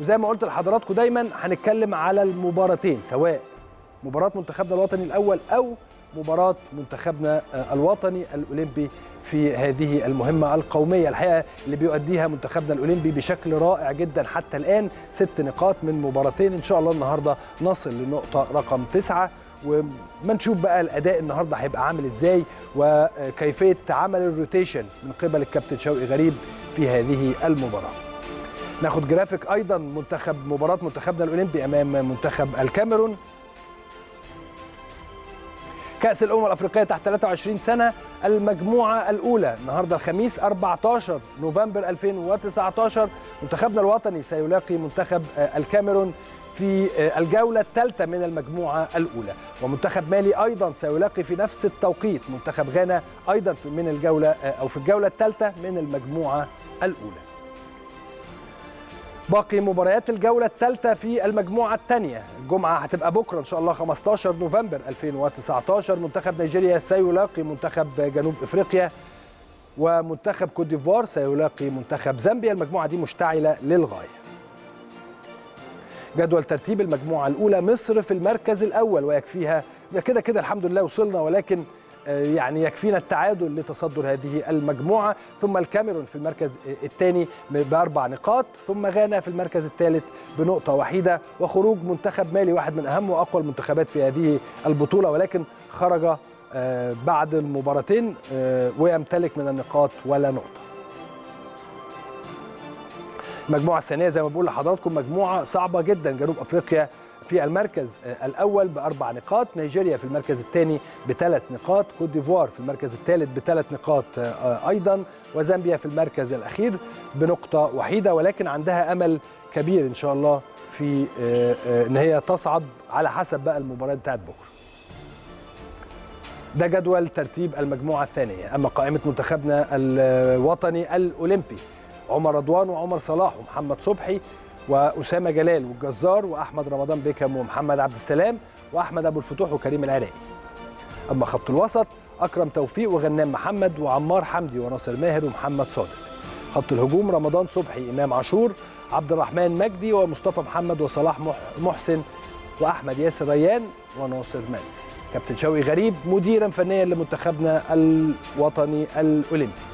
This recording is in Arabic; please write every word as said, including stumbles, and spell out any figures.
وزي ما قلت لحضراتكم دايما هنتكلم على المباراتين، سواء مباراة منتخبنا الوطني الأول أو مباراة منتخبنا الوطني الأولمبي في هذه المهمة القومية الحقيقة اللي بيؤديها منتخبنا الأولمبي بشكل رائع جدا حتى الآن. ست نقاط من مباراتين، إن شاء الله النهاردة نصل للنقطة رقم تسعة، وما نشوف بقى الأداء النهاردة هيبقى عامل إزاي وكيفية عمل الروتيشن من قبل الكابتن شوقي غريب في هذه المباراة. ناخد جرافيك أيضا منتخب مباراة منتخبنا الأولمبي أمام منتخب الكاميرون. كأس الأمم الأفريقية تحت ثلاثة وعشرين سنة، المجموعة الأولى النهارده الخميس أربعتاشر نوفمبر ألفين وتسعتاشر، منتخبنا الوطني سيلاقي منتخب الكاميرون في الجولة الثالثة من المجموعة الأولى، ومنتخب مالي أيضا سيلاقي في نفس التوقيت منتخب غانا أيضا من الجولة أو في الجولة الثالثة من المجموعة الأولى. باقي مباريات الجولة الثالثة في المجموعة الثانية، الجمعة هتبقى بكرة إن شاء الله خمستاشر نوفمبر ألفين وتسعتاشر، منتخب نيجيريا سيلاقي منتخب جنوب افريقيا، ومنتخب كوت ديفوار سيلاقي منتخب زامبيا. المجموعة دي مشتعلة للغاية. جدول ترتيب المجموعة الأولى، مصر في المركز الأول ويكفيها كده كده الحمد لله وصلنا، ولكن يعني يكفينا التعادل لتصدر هذه المجموعة، ثم الكاميرون في المركز الثاني بأربع نقاط، ثم غانا في المركز الثالث بنقطة واحدة، وخروج منتخب مالي واحد من أهم وأقوى المنتخبات في هذه البطولة ولكن خرج بعد المباراتين ويمتلك من النقاط ولا نقطة. المجموعة الثانية زي ما بقول لحضراتكم مجموعة صعبة جدا، جنوب أفريقيا في المركز الأول بأربع نقاط، نيجيريا في المركز الثاني بثلاث نقاط، كوت ديفوار في المركز الثالث بثلاث نقاط أيضا، وزامبيا في المركز الأخير بنقطة وحيدة، ولكن عندها أمل كبير إن شاء الله في إن هي تصعد على حسب بقى المباراة بتاعت بكرة. ده جدول ترتيب المجموعة الثانية. أما قائمة منتخبنا الوطني الأولمبي، عمر رضوان وعمر صلاح ومحمد صبحي وأسامة جلال والجزار وأحمد رمضان بيكم ومحمد عبد السلام وأحمد أبو الفتوح وكريم العراقي. أما خط الوسط، أكرم توفيق وغنام محمد وعمار حمدي وناصر ماهر ومحمد صادق. خط الهجوم، رمضان صبحي، إمام عشور، عبد الرحمن مجدي ومصطفى محمد وصلاح محسن وأحمد ياسر ريان وناصر منسي. كابتن شوقي غريب مديرا فنيا لمنتخبنا الوطني الأولمبي.